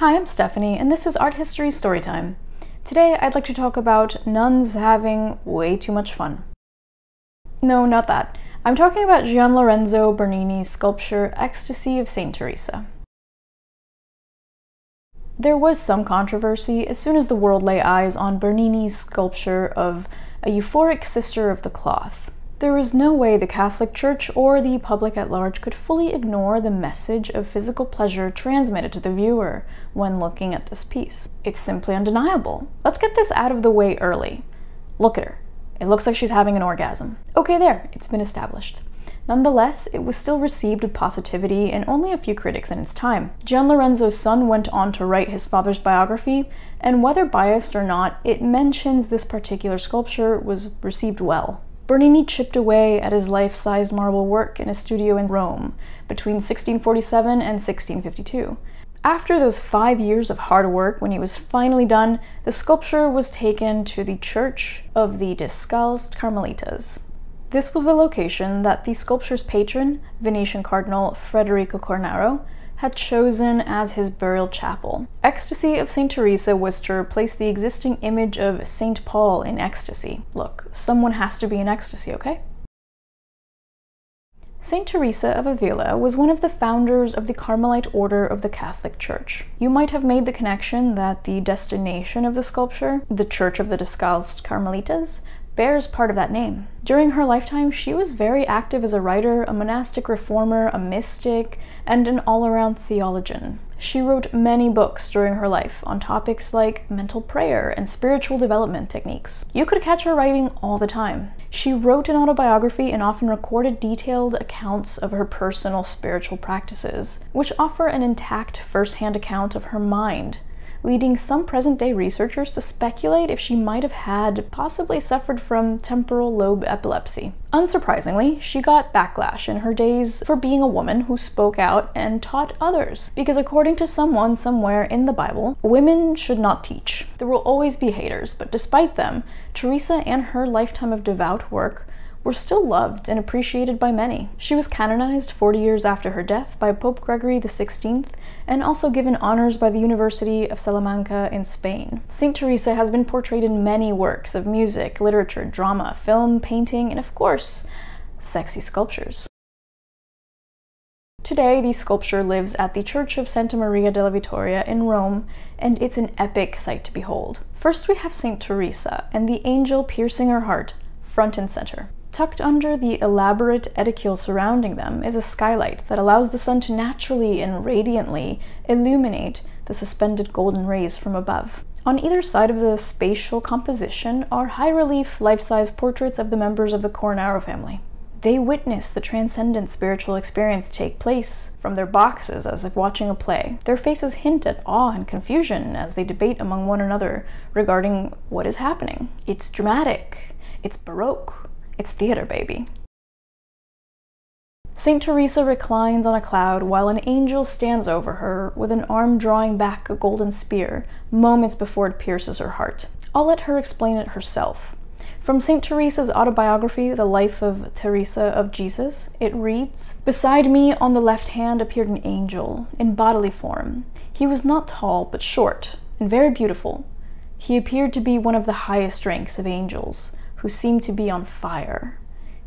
Hi, I'm Stephanie, and this is Art History Storytime. Today, I'd like to talk about nuns having way too much fun. No, not that. I'm talking about Gian Lorenzo Bernini's sculpture, Ecstasy of Saint Teresa. There was some controversy as soon as the world lay eyes on Bernini's sculpture of a euphoric sister of the cloth. There was no way the Catholic Church or the public at large could fully ignore the message of physical pleasure transmitted to the viewer when looking at this piece. It's simply undeniable. Let's get this out of the way early. Look at her. It looks like she's having an orgasm. Okay, there, it's been established. Nonetheless, it was still received with positivity and only a few critics in its time. Gian Lorenzo's son went on to write his father's biography, and whether biased or not, it mentions this particular sculpture was received well. Bernini chipped away at his life-sized marble work in a studio in Rome between 1647 and 1652. After those 5 years of hard work, when he was finally done, the sculpture was taken to the Church of the Discalced Carmelitas. This was the location that the sculpture's patron, Venetian Cardinal Federico Cornaro, had chosen as his burial chapel. Ecstasy of St. Teresa was to replace the existing image of St. Paul in ecstasy. Look, someone has to be in ecstasy, okay? St. Teresa of Avila was one of the founders of the Carmelite Order of the Catholic Church. You might have made the connection that the destination of the sculpture, the Church of the Discalced Carmelitas, bears part of that name. During her lifetime, she was very active as a writer, a monastic reformer, a mystic, and an all-around theologian. She wrote many books during her life on topics like mental prayer and spiritual development techniques. You could catch her writing all the time. She wrote an autobiography and often recorded detailed accounts of her personal spiritual practices, which offer an intact first-hand account of her mind, leading some present-day researchers to speculate if she might have had possibly suffered from temporal lobe epilepsy. Unsurprisingly, she got backlash in her days for being a woman who spoke out and taught others, because according to someone somewhere in the Bible, women should not teach. There will always be haters, but despite them, Teresa and her lifetime of devout work were still loved and appreciated by many. She was canonized 40 years after her death by Pope Gregory XVI and also given honors by the University of Salamanca in Spain. St. Teresa has been portrayed in many works of music, literature, drama, film, painting, and of course, sexy sculptures. Today, the sculpture lives at the Church of Santa Maria della Vittoria in Rome, and it's an epic sight to behold. First, we have St. Teresa and the angel piercing her heart, front and center. Tucked under the elaborate edicule surrounding them is a skylight that allows the sun to naturally and radiantly illuminate the suspended golden rays from above. On either side of the spatial composition are high-relief, life-size portraits of the members of the Cornaro family. They witness the transcendent spiritual experience take place from their boxes as if watching a play. Their faces hint at awe and confusion as they debate among one another regarding what is happening. It's dramatic. It's baroque. It's theater, baby. St. Teresa reclines on a cloud while an angel stands over her with an arm drawing back a golden spear moments before it pierces her heart. I'll let her explain it herself. From St. Teresa's autobiography, The Life of Teresa of Jesus, it reads, "Beside me on the left hand appeared an angel in bodily form. He was not tall, but short and very beautiful. He appeared to be one of the highest ranks of angels, who seemed to be on fire.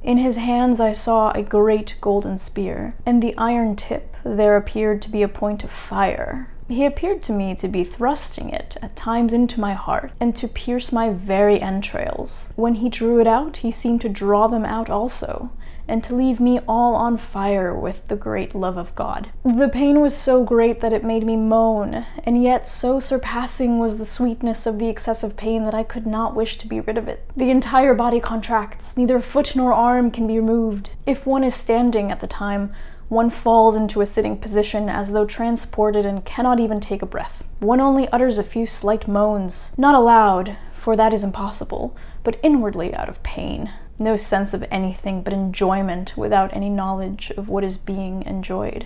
In his hands I saw a great golden spear, and the iron tip there appeared to be a point of fire. He appeared to me to be thrusting it at times into my heart, and to pierce my very entrails. When he drew it out, he seemed to draw them out also, and to leave me all on fire with the great love of God. The pain was so great that it made me moan, and yet so surpassing was the sweetness of the excessive pain that I could not wish to be rid of it. The entire body contracts, neither foot nor arm can be removed. If one is standing at the time, one falls into a sitting position as though transported and cannot even take a breath. One only utters a few slight moans, not aloud, for that is impossible, but inwardly out of pain. No sense of anything but enjoyment without any knowledge of what is being enjoyed."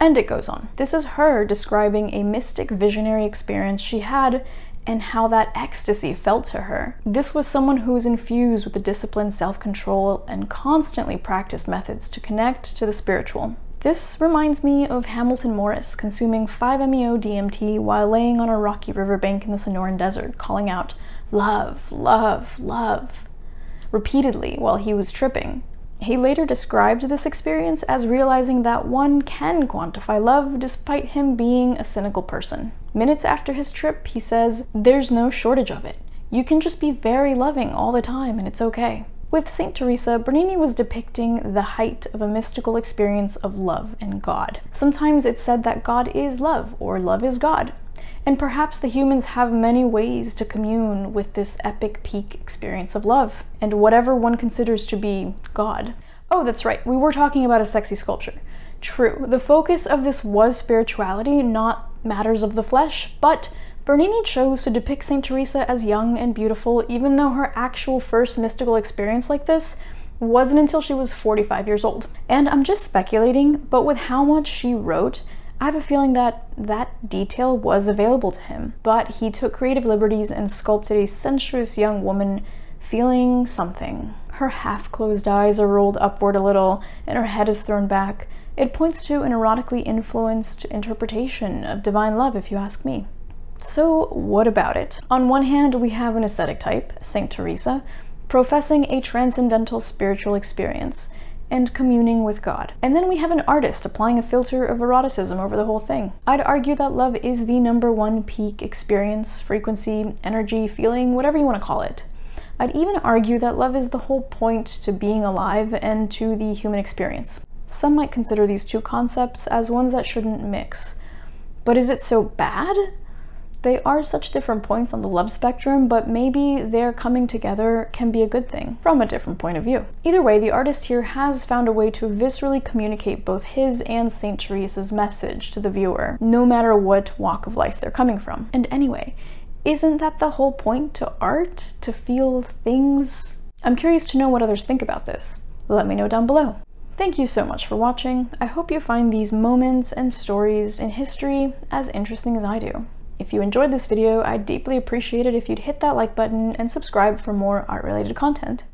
And it goes on. This is her describing a mystic visionary experience she had and how that ecstasy felt to her. This was someone who was infused with the discipline, self-control, and constantly practiced methods to connect to the spiritual. This reminds me of Hamilton Morris consuming 5-MeO-DMT while laying on a rocky riverbank in the Sonoran Desert, calling out, "Love, love, love," repeatedly while he was tripping. He later described this experience as realizing that one can quantify love despite him being a cynical person. Minutes after his trip, he says, "There's no shortage of it. You can just be very loving all the time and it's okay." With St. Teresa, Bernini was depicting the height of a mystical experience of love and God. Sometimes it's said that God is love, or love is God, and perhaps the humans have many ways to commune with this epic peak experience of love, and whatever one considers to be God. Oh, that's right, we were talking about a sexy sculpture. True, the focus of this was spirituality, not matters of the flesh, but Bernini chose to depict St. Teresa as young and beautiful, even though her actual first mystical experience like this wasn't until she was 45 years old. And I'm just speculating, but with how much she wrote, I have a feeling that that detail was available to him. But he took creative liberties and sculpted a sensuous young woman feeling something. Her half-closed eyes are rolled upward a little, and her head is thrown back. It points to an erotically influenced interpretation of divine love, if you ask me. So what about it? On one hand, we have an ascetic type, St. Teresa, professing a transcendental spiritual experience and communing with God. And then we have an artist applying a filter of eroticism over the whole thing. I'd argue that love is the #1 peak experience, frequency, energy, feeling, whatever you want to call it. I'd even argue that love is the whole point to being alive and to the human experience. Some might consider these two concepts as ones that shouldn't mix. But is it so bad? They are such different points on the love spectrum, but maybe their coming together can be a good thing from a different point of view. Either way, the artist here has found a way to viscerally communicate both his and St. Teresa's message to the viewer, no matter what walk of life they're coming from. And anyway, isn't that the whole point to art? To feel things? I'm curious to know what others think about this. Let me know down below. Thank you so much for watching. I hope you find these moments and stories in history as interesting as I do. If you enjoyed this video, I'd deeply appreciate it if you'd hit that like button and subscribe for more art-related content.